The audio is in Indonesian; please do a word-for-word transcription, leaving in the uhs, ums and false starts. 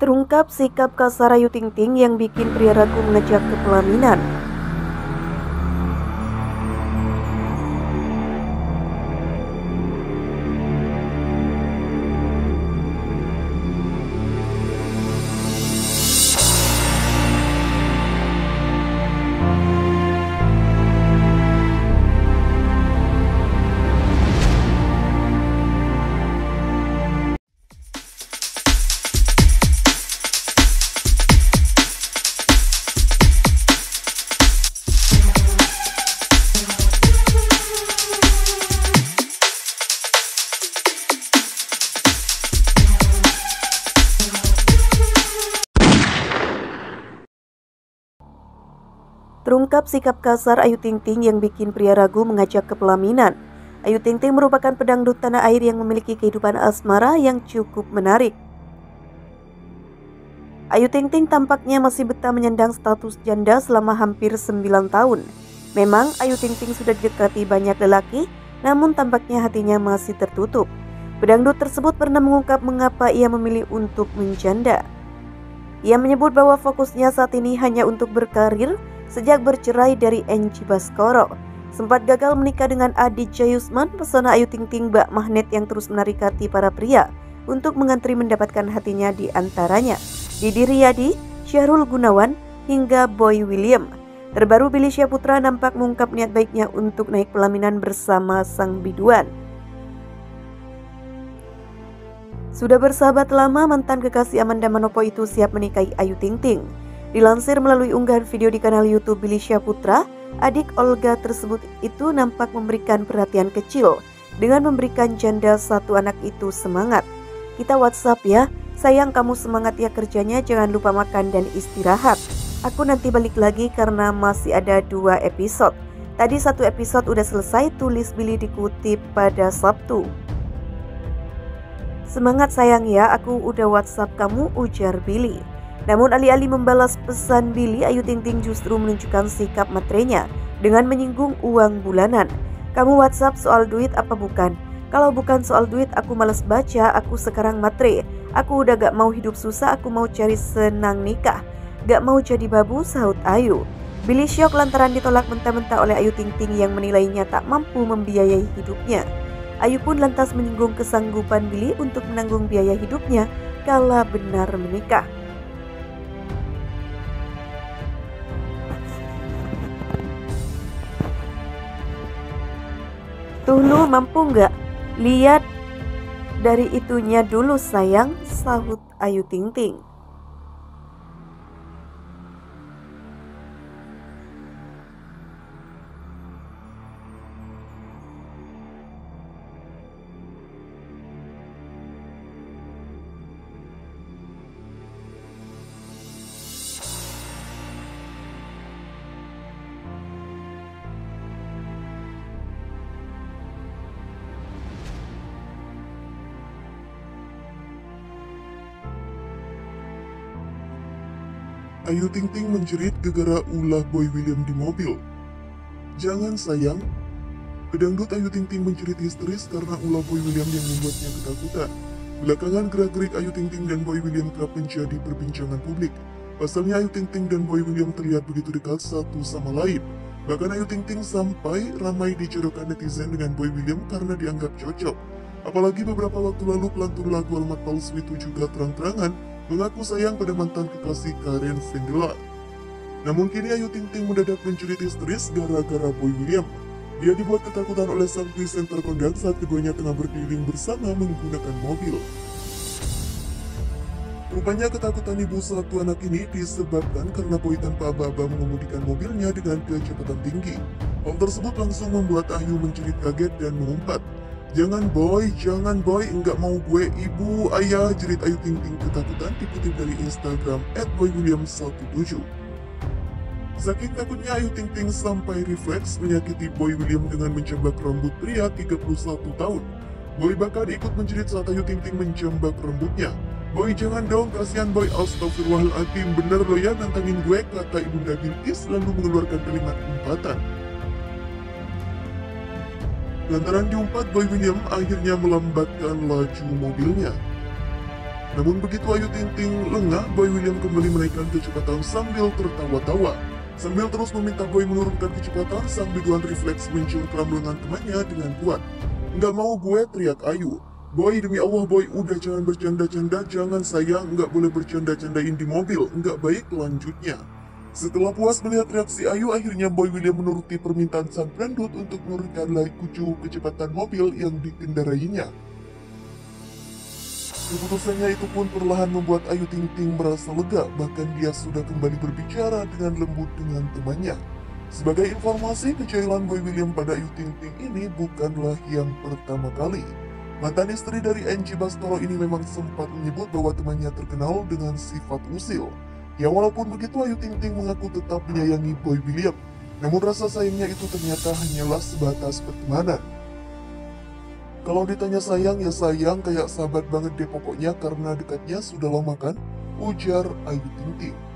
Terungkap sikap kasar Ayu Ting Ting yang bikin pria ragu mengejak ke pelaminan. Terungkap sikap kasar Ayu Ting Ting yang bikin pria ragu mengajak ke pelaminan. Ayu Ting Ting merupakan pedangdut tanah air yang memiliki kehidupan asmara yang cukup menarik. Ayu Ting Ting tampaknya masih betah menyandang status janda selama hampir sembilan tahun. Memang Ayu Ting Ting sudah didekati banyak lelaki, namun tampaknya hatinya masih tertutup. Pedangdut tersebut pernah mengungkap mengapa ia memilih untuk menjanda. Ia menyebut bahwa fokusnya saat ini hanya untuk berkarir. Sejak bercerai dari Anji Baskoro, sempat gagal menikah dengan Adi Jayusman, pesona Ayu Ting Ting bak magnet yang terus menarik hati para pria untuk mengantri mendapatkan hatinya di antaranya Didi Riyadi, Syahrul Gunawan, hingga Boy William. Terbaru Billy Syaputra nampak mengungkap niat baiknya untuk naik pelaminan bersama sang biduan. Sudah bersahabat lama, mantan kekasih Amanda Manopo itu siap menikahi Ayu Ting Ting. Dilansir melalui unggahan video di kanal YouTube Billy Syaputra, adik Olga tersebut itu nampak memberikan perhatian kecil dengan memberikan janda satu anak itu semangat. Kita WhatsApp ya, sayang kamu semangat ya kerjanya, jangan lupa makan dan istirahat. Aku nanti balik lagi karena masih ada dua episode. Tadi satu episode udah selesai, tulis Billy dikutip pada Sabtu. Semangat sayang ya, aku udah WhatsApp kamu, ujar Billy. Namun alih-alih membalas pesan Billy, Ayu Ting Ting justru menunjukkan sikap matrenya dengan menyinggung uang bulanan. Kamu WhatsApp soal duit apa bukan? Kalau bukan soal duit aku males baca, aku sekarang matre. Aku udah gak mau hidup susah, aku mau cari senang nikah. Gak mau jadi babu, sahut Ayu. Billy syok lantaran ditolak mentah-mentah oleh Ayu Ting Ting yang menilainya tak mampu membiayai hidupnya. Ayu pun lantas menyinggung kesanggupan Billy untuk menanggung biaya hidupnya kala benar menikah. Tuh lu mampu nggak? Lihat dari itunya dulu sayang, sahut Ayu Ting Ting. Ayu Ting Ting menjerit gegara ulah Boy William di mobil. Jangan sayang. Pedangdut Ayu Ting Ting menjerit histeris karena ulah Boy William yang membuatnya ketakutan. Belakangan gerak-gerik Ayu Ting Ting dan Boy William kerap menjadi perbincangan publik. Pasalnya Ayu Ting Ting dan Boy William terlihat begitu dekat satu sama lain. Bahkan Ayu Ting Ting sampai ramai dijodohkan netizen dengan Boy William karena dianggap cocok. Apalagi beberapa waktu lalu pelantun lagu Alamat Palsu itu juga terang-terangan mengaku sayang pada mantan kekasih Karen Vendela. Namun kini Ayu Ting Ting mendadak menjerit histeris gara-gara Boy William. Dia dibuat ketakutan oleh sang presenter kondang saat keduanya tengah berkeliling bersama menggunakan mobil. Rupanya ketakutan ibu satu anak ini disebabkan karena Boy tanpa aba-aba mengemudikan mobilnya dengan kecepatan tinggi. Hal tersebut langsung membuat Ayu menjerit kaget dan mengumpat. Jangan boy, jangan boy, enggak mau gue ibu, ayah, jerit Ayu Ting Ting ketakutan dikutip dari Instagram at boy william one seven. Saking takutnya Ayu Ting Ting sampai refleks menyakiti Boy William dengan menjambak rambut pria tiga puluh satu tahun. Boy bahkan ikut menjerit saat Ayu Ting Ting menjambak rambutnya. Boy jangan dong, kasihan boy, astagfirullahaladzim, bener lo ya nantangin gue, kata ibunda Bilqis lalu mengeluarkan kalimat umpatan. Lantaran diumpat, Boy William akhirnya melambatkan laju mobilnya. Namun begitu Ayu Ting Ting lengah, Boy William kembali menaikkan kecepatan sambil tertawa-tawa. Sambil terus meminta Boy menurunkan kecepatan, sang biduan refleks mencurkram lengan temannya dengan kuat. "Nggak mau gue," teriak Ayu. "Boy, demi Allah Boy, udah jangan bercanda-canda, jangan sayang, nggak boleh bercanda-candain di mobil, nggak baik," lanjutnya. Setelah puas melihat reaksi Ayu, akhirnya Boy William menuruti permintaan sang pendut untuk menurunkan laju kucu kecepatan mobil yang dikendarainya. Keputusannya itu pun perlahan membuat Ayu Ting Ting merasa lega, bahkan dia sudah kembali berbicara dengan lembut dengan temannya. Sebagai informasi, kejailan Boy William pada Ayu Ting Ting ini bukanlah yang pertama kali. Mantan istri dari Anji Baskoro ini memang sempat menyebut bahwa temannya terkenal dengan sifat usil. Ya walaupun begitu Ayu Ting Ting mengaku tetap menyayangi Boy William. Namun rasa sayangnya itu ternyata hanyalah sebatas pertemanan. "Kalau ditanya sayang, ya sayang, kayak sahabat banget deh pokoknya, karena dekatnya sudah lama kan," ujar Ayu Ting Ting.